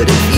But if you